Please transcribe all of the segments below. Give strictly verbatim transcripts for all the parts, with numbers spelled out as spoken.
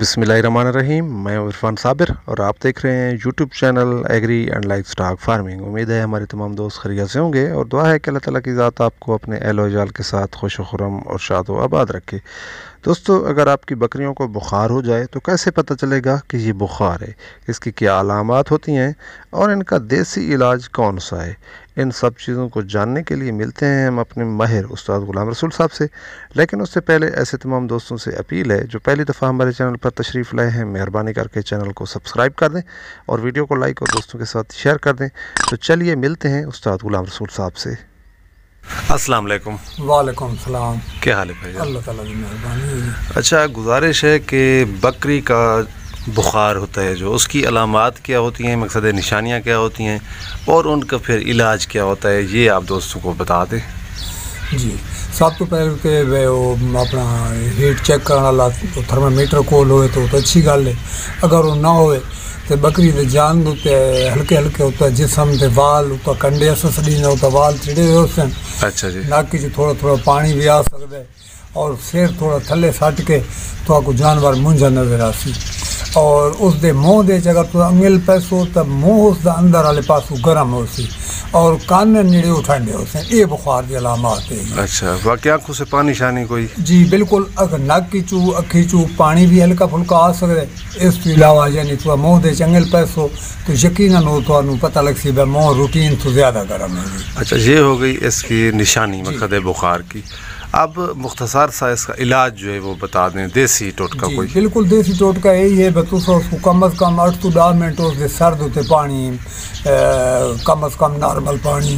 बिस्मिल्लाहिर्रहमानिर्रहीम, मैं इरफान साबिर और आप देख रहे हैं YouTube channel agri and livestock farming. उम्मीद है हमारे तमाम दोस्त खैरियत से होंगे और दुआ है कि अल्लाह ताला की ज़ात आपको अपने एलो जाल के साथ खुश खुरम और शाद व आबाद रखे। दोस्तों, अगर आपकी बकरियों को बुखार हो जाए तो कैसे पता चलेगा कि ये बुखार है, इसकी क्या अलामात होती हैं और इनका देसी इलाज कौन सा है, इन सब चीज़ों को जानने के लिए मिलते हैं हम अपने माहिर उस्ताद गुलाम रसूल साहब से। लेकिन उससे पहले ऐसे तमाम दोस्तों से अपील है जो पहली दफ़ा हमारे चैनल पर तशरीफ़ लाए हैं, मेहरबानी करके चैनल को सब्सक्राइब कर दें और वीडियो को लाइक और दोस्तों के साथ शेयर कर दें। तो चलिए मिलते हैं उस्ताद गुलाम रसूल साहब से। अस्सलाम वालेकुम। वालेकुम सलाम। क्या हाल है भाई? अल्लाह ताला की मेहरबानी। अच्छा, गुजारिश है कि बकरी का बुखार होता है जो, उसकी अलामात क्या होती हैं, मकसद निशानियाँ क्या होती हैं और उनका फिर इलाज क्या होता है, ये आप दोस्तों को बता दें। जी, सबको पहले के वे वो अपना हीट चेक कराना ला, तो थर्मामीटर कोल होए तो, तो अच्छी गल है। अगर वो ना होए तो बकरी दे जान होते हल्के हल्के होता है जिसम के वाल उता कंडे असली ना होता, वाल चिड़े हुए होते हैं। अच्छा जी। नाक से थोड़ा थोड़ा पानी भी आ सकता है और सिर थोड़ा थले सट के तो आपको जानवर मुंझा नजर आसी और उसके मुँह के अगर तुम अंगल पैसो तो मुँह उसका अंदर वाले पास गर्म हो सी और कान नेड़े ठंडे हो सी। ये बुखार की अलामत है। अच्छा, बाकी आँखों से पानी शानी कोई? जी बिल्कुल, अगर नक की चू अखी चू पानी भी हल्का फुल्का आ सकता। इसके अलावा यानी तुम मुँह के अंगल पैसो तो यकीन हो तो पता लग सी मुँह रूटीन तो ज़्यादा गर्म है। अच्छा, ये हो गई इसकी निशानी मकसद बुखार की। अब मुख्तसर सा इसका इलाज जो है वो बता दें, देसी टोटका कोई? बिल्कुल, देसी टोटका यही है बतूस उसको कम अज़ कम आठ टू दस मिनट उसके सर्द होते पानी ए, कम अज़ कम नॉर्मल पानी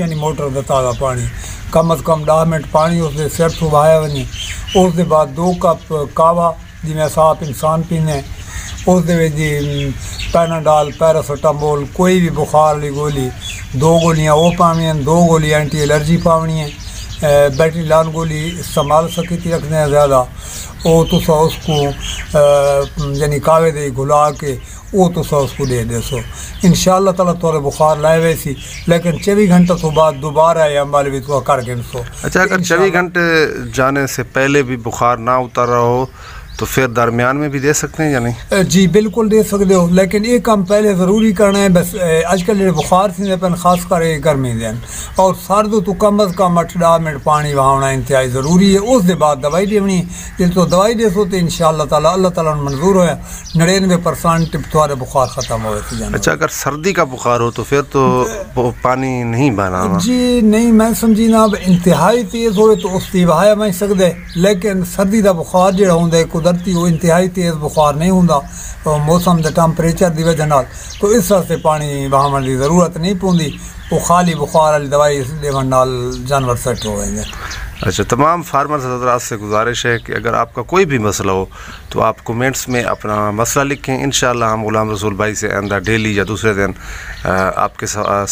यानी मोटर का ताज़ा पानी कम अज़ कम दस मिनट पानी उसके सिर तो बहाया वही। उसके बाद दो कप कावा जिमें साफ इंसान पीने, उसके पैनाडाल पैरासीटामोल कोई भी बुखार वाली गोली दो गोलियाँ वो पानी, दो गोली एंटी एलर्जी पानी है। बैटरी लान गोली इस्तेमाल सकी थी रखने है ज़्यादा वो तो सौ उसको यानी कावे दे घुला के वो तो सौ उसको दे दे सो इंशाअल्लाह ताला तोरे बुखार लाए वैसी। लेकिन चौबीस घंटे तो बाद दोबारा या माल भी तो कर के सो। अच्छा, अगर चौबीस घंटे जाने से पहले भी बुखार ना उतरा हो तो फिर दरमियान में भी दे सकते हैं या नहीं? जी बिल्कुल दे सकते हो, लेकिन ये काम पहले ज़रूरी करना है। बस आजकल बुखार से खास कर गर्मी दिन और सर्द तो कम अज़ कम अठ दा मिनट पानी वहाना इंतहाई ज़रूरी है। उसके बाद दवाई देनी, जिस तो दवाई दे सो तो इंशाअल्लाह ताला अल्लाह ताला मंजूर होया नड़िनवे परसेंट तुम्हारे बुखार ख़त्म हो। अच्छा, अगर सर्दी का बुखार हो तो फिर तो पानी नहीं बहाना? जी नहीं, मैं समझी ना अब इंतहाई तेज़ हो तो उसकी बहाया बन सकते, लेकिन सर्दी का बुखार जो होंगे दर्ती वो इंतहाई तेज़ बुखार नहीं होंदा तो मौसम के टैम्परेचर की वजह नाल तो इस वास्ते पानी बहावन की जरूरत नहीं पौंदी। वो खाली बुखार वाली दवाई देवन नाल जानवर सेट हो जाएंगे। अच्छा, तमाम फार्मर्स हजरात से गुजारिश है कि अगर आपका कोई भी मसला हो तो आप कमेंट्स में अपना मसला लिखें। इंशाअल्लाह हम गुलाम रसूल भाई से आइंदा डेली या दूसरे दिन आपके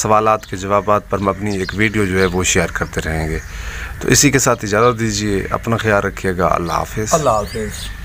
सवालात के जवाबात पर मबनी एक वीडियो जो है वो शेयर करते रहेंगे। तो इसी के साथ इजाज़त दीजिए, अपना ख्याल रखिएगा। अल्लाह हाफिज़। अल्लाह हाफिज़।